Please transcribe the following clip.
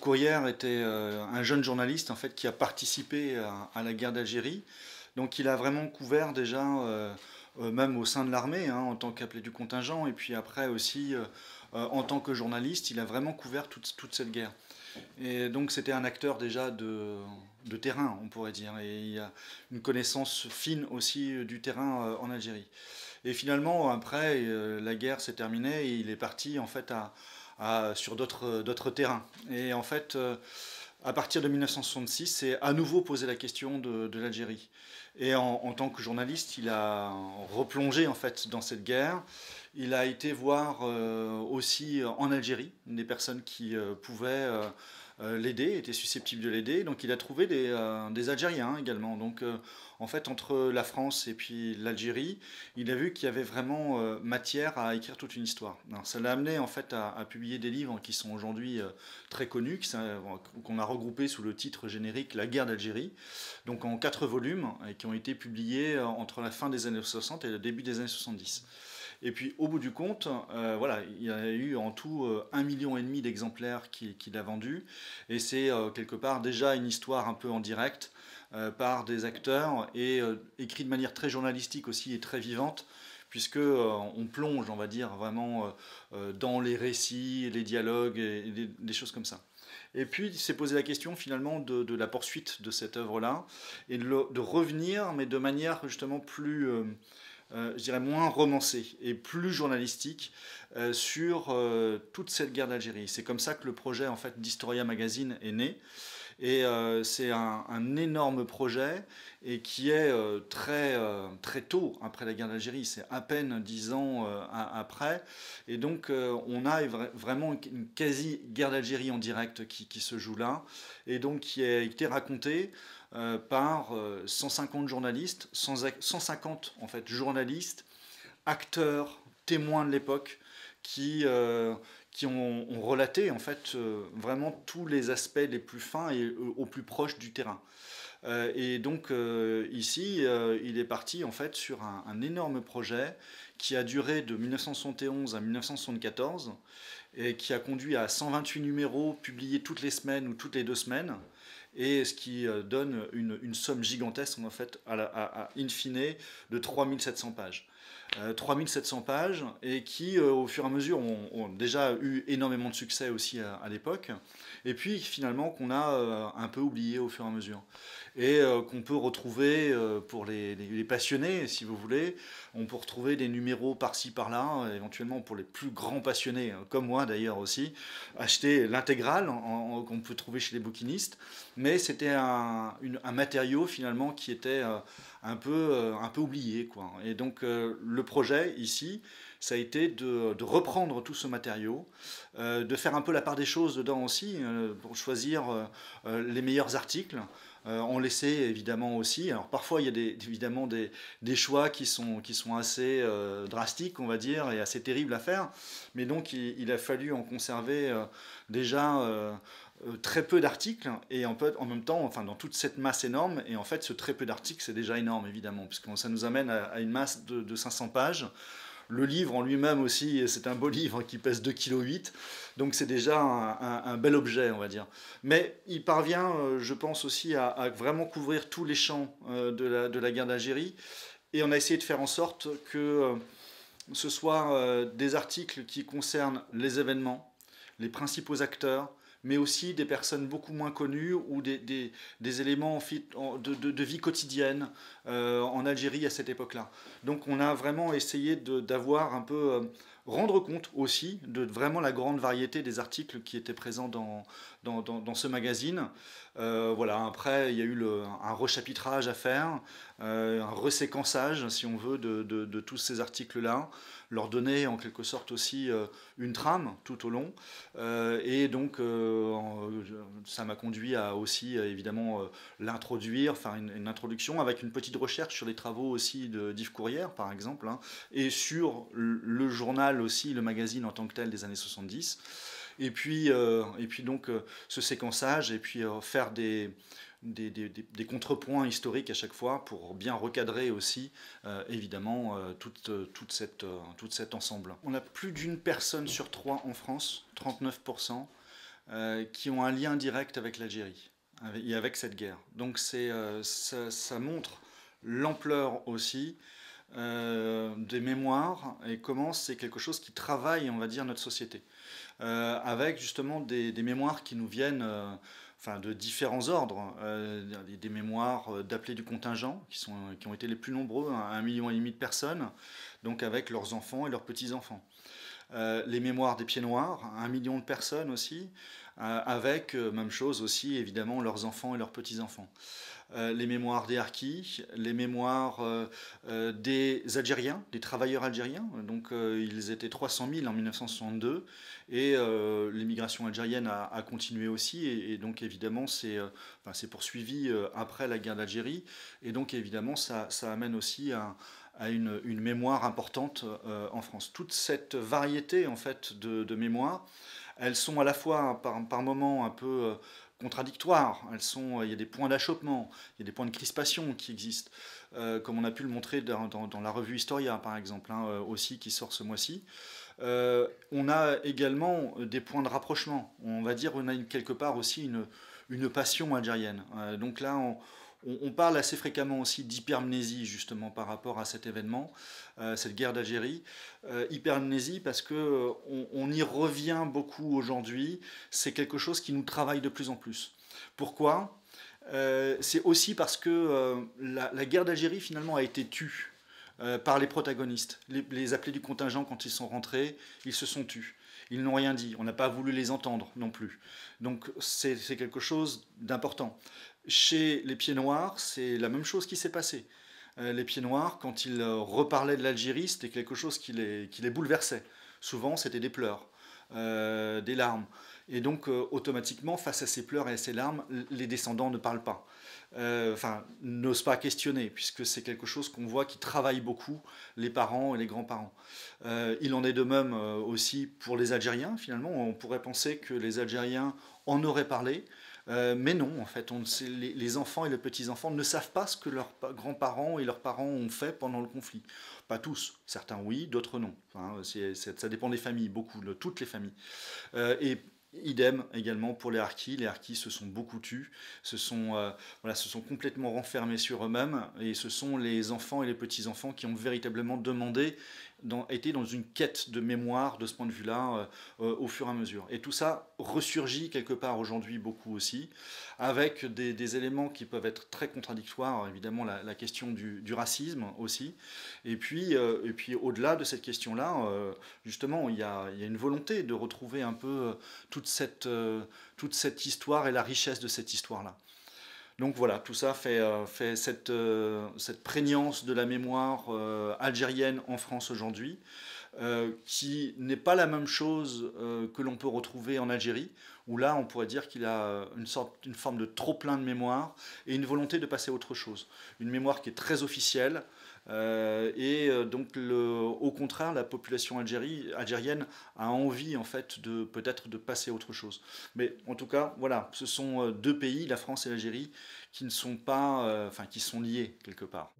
Courrière était un jeune journaliste en fait, qui a participé à la guerre d'Algérie. Donc il a vraiment couvert déjà, même au sein de l'armée, hein, en tant qu'appelé du contingent, et puis après aussi en tant que journaliste, il a vraiment couvert toute cette guerre. Et donc c'était un acteur déjà de terrain, on pourrait dire, et il a une connaissance fine aussi du terrain en Algérie. Et finalement, après, la guerre s'est terminée et il est parti en fait sur d'autres terrains. Et en fait, à partir de 1966, c'est à nouveau posé la question de l'Algérie. Et en tant que journaliste, il a replongé en fait dans cette guerre. Il a été voir aussi en Algérie des personnes qui pouvaient l'aider, étaient susceptibles de l'aider. Donc il a trouvé des Algériens également. Donc en fait, entre la France et puis l'Algérie, il a vu qu'il y avait vraiment matière à écrire toute une histoire. Alors, ça l'a amené en fait à publier des livres qui sont aujourd'hui très connus, qu'on a regroupés sous le titre générique La guerre d'Algérie, donc en 4 volumes, et qui ont été publiés entre la fin des années 60 et le début des années 70. Et puis au bout du compte, voilà, il y a eu en tout 1,5 million d'exemplaires qu'il a vendus. Et c'est quelque part déjà une histoire un peu en direct par des acteurs et écrit de manière très journalistique aussi et très vivante, puisque on plonge, on va dire, vraiment dans les récits, les dialogues et des choses comme ça. Et puis il s'est posé la question finalement de la poursuite de cette œuvre-là et de revenir, mais de manière justement plus... je dirais moins romancé et plus journalistique sur toute cette guerre d'Algérie. C'est comme ça que le projet en fait, d'Historia Magazine est né. Et c'est un énorme projet et qui est très tôt après la guerre d'Algérie. C'est à peine 10 ans après. Et donc on a vraiment une quasi guerre d'Algérie en direct qui se joue là. Et donc qui a été racontée par 150 journalistes, 150 en fait, journalistes, acteurs, témoins de l'époque qui ont relaté en fait vraiment tous les aspects les plus fins et au plus proche du terrain. Et donc ici, il est parti en fait sur un énorme projet qui a duré de 1971 à 1974 et qui a conduit à 128 numéros publiés toutes les semaines ou toutes les 2 semaines, et ce qui donne une somme gigantesque en fait à in fine de 3700 pages. 3700 pages et qui au fur et à mesure ont déjà eu énormément de succès aussi à l'époque, et puis finalement qu'on a un peu oublié au fur et à mesure et qu'on peut retrouver pour les passionnés, si vous voulez. On peut retrouver des numéros par-ci par-là, éventuellement pour les plus grands passionnés comme moi d'ailleurs aussi, acheter l'intégrale qu'on peut trouver chez les bouquinistes. Mais c'était un matériau finalement qui était un peu oublié, quoi. Et donc le projet ici, ça a été de reprendre tout ce matériau, de faire un peu la part des choses dedans aussi, pour choisir les meilleurs articles, en laisser évidemment aussi. Alors parfois il y a évidemment des choix qui sont assez drastiques, on va dire, et assez terribles à faire, mais donc il a fallu en conserver déjà... très peu d'articles, et en même temps, enfin, dans toute cette masse énorme. Et en fait, ce très peu d'articles, c'est déjà énorme, évidemment, puisque ça nous amène à une masse de 500 pages. Le livre en lui-même aussi, c'est un beau livre qui pèse 2,8 kg, donc c'est déjà un bel objet, on va dire. Mais il parvient, je pense aussi, à vraiment couvrir tous les champs de la guerre d'Algérie, et on a essayé de faire en sorte que ce soit des articles qui concernent les événements, les principaux acteurs, mais aussi des personnes beaucoup moins connues ou des éléments de vie quotidienne en Algérie à cette époque-là. Donc on a vraiment essayé d'avoir un peu... rendre compte aussi de vraiment la grande variété des articles qui étaient présents dans ce magazine. Voilà, après, il y a eu un rechapitrage à faire, un reséquençage, si on veut, de tous ces articles-là, leur donner en quelque sorte aussi une trame tout au long. Et donc, ça m'a conduit à aussi, évidemment, l'introduire, faire une introduction avec une petite recherche sur les travaux aussi d'Yves Courrière, par exemple, hein, et sur le journal aussi, le magazine en tant que tel des années 70, et puis donc ce séquençage, et puis faire des contrepoints historiques à chaque fois pour bien recadrer aussi évidemment tout cet ensemble. On a plus d'une personne sur 3 en France, 39%, qui ont un lien direct avec l'Algérie et avec cette guerre. Donc ça montre l'ampleur aussi des mémoires et comment c'est quelque chose qui travaille, on va dire, notre société. Avec justement des mémoires qui nous viennent enfin, de différents ordres, des mémoires d'appelés du contingent qui ont été les plus nombreux, hein, 1,5 million de personnes, donc avec leurs enfants et leurs petits-enfants. Les mémoires des pieds noirs, 1 million de personnes aussi, avec, même chose aussi, évidemment, leurs enfants et leurs petits-enfants. Les mémoires des harkis, les mémoires des Algériens, des travailleurs algériens. Donc ils étaient 300 000 en 1962 et l'émigration algérienne a continué aussi et donc évidemment c'est enfin, poursuivi après la guerre d'Algérie et donc évidemment ça amène aussi à une mémoire importante en France. Toute cette variété en fait de mémoires, elles sont à la fois par moments un peu... contradictoires, il y a des points d'achoppement, il y a des points de crispation qui existent, comme on a pu le montrer dans la revue Historia, par exemple, hein, aussi, qui sort ce mois-ci. On a également des points de rapprochement, on va dire, on a quelque part aussi une passion algérienne. Donc là, on parle assez fréquemment aussi d'hypermnésie, justement, par rapport à cet événement, cette guerre d'Algérie. Hypermnésie, parce qu'on y revient beaucoup aujourd'hui, c'est quelque chose qui nous travaille de plus en plus. Pourquoi? C'est aussi parce que la guerre d'Algérie, finalement, a été tue par les protagonistes. Les appelés du contingent, quand ils sont rentrés, ils se sont tus. Ils n'ont rien dit, on n'a pas voulu les entendre non plus. Donc c'est quelque chose d'important. Chez les Pieds Noirs, c'est la même chose qui s'est passée. Les Pieds Noirs, quand ils reparlaient de l'Algérie, c'était quelque chose qui les bouleversait. Souvent, c'était des pleurs, des larmes. Et donc, automatiquement, face à ces pleurs et à ces larmes, les descendants ne parlent pas. Enfin, n'osent pas questionner, puisque c'est quelque chose qu'on voit qui travaille beaucoup les parents et les grands-parents. Il en est de même aussi pour les Algériens, finalement. On pourrait penser que les Algériens en auraient parlé, mais non, en fait, les enfants et les petits-enfants ne savent pas ce que leurs grands-parents et leurs parents ont fait pendant le conflit. Pas tous, certains oui, d'autres non. Enfin, ça dépend des familles, beaucoup, de toutes les familles. Et idem également pour les harkis. Les harkis se sont beaucoup tus, voilà, se sont complètement renfermés sur eux-mêmes et ce sont les enfants et les petits-enfants qui ont véritablement demandé, été dans une quête de mémoire de ce point de vue-là au fur et à mesure. Et tout ça ressurgit quelque part aujourd'hui beaucoup aussi, avec des éléments qui peuvent être très contradictoires, évidemment la question du racisme aussi. Et puis au-delà de cette question-là, justement, il y a une volonté de retrouver un peu toute cette histoire et la richesse de cette histoire-là. Donc voilà, tout ça fait cette prégnance de la mémoire algérienne en France aujourd'hui, qui n'est pas la même chose que l'on peut retrouver en Algérie, où là on pourrait dire qu'il a une forme de trop-plein de mémoire et une volonté de passer à autre chose. Une mémoire qui est très officielle, et donc au contraire la population algérienne a envie en fait peut-être de passer à autre chose, mais en tout cas voilà, ce sont deux pays, la France et l'Algérie, qui ne sont pas, enfin qui sont liés quelque part.